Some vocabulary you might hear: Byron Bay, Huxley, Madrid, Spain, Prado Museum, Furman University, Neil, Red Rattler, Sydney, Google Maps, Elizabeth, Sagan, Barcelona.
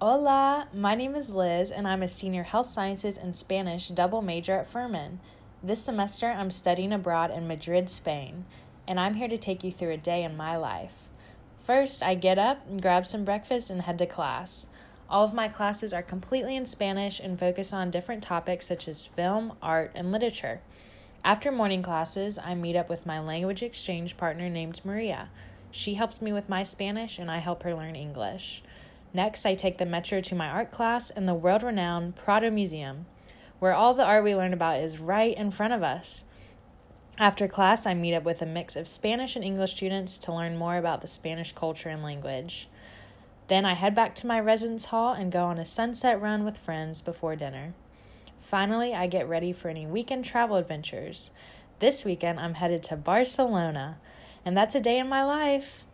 Hola, my name is Liz, and I'm a senior health sciences and Spanish double major at Furman. This semester, I'm studying abroad in Madrid, Spain, and I'm here to take you through a day in my life. First, I get up and grab some breakfast and head to class. All of my classes are completely in Spanish and focus on different topics such as film, art, and literature. After morning classes, I meet up with my language exchange partner named Maria. She helps me with my Spanish, and I help her learn English. Next, I take the metro to my art class in the world-renowned Prado Museum, where all the art we learn about is right in front of us. After class, I meet up with a mix of Spanish and English students to learn more about the Spanish culture and language. Then I head back to my residence hall and go on a sunset run with friends before dinner. Finally, I get ready for any weekend travel adventures. This weekend, I'm headed to Barcelona, and that's a day in my life.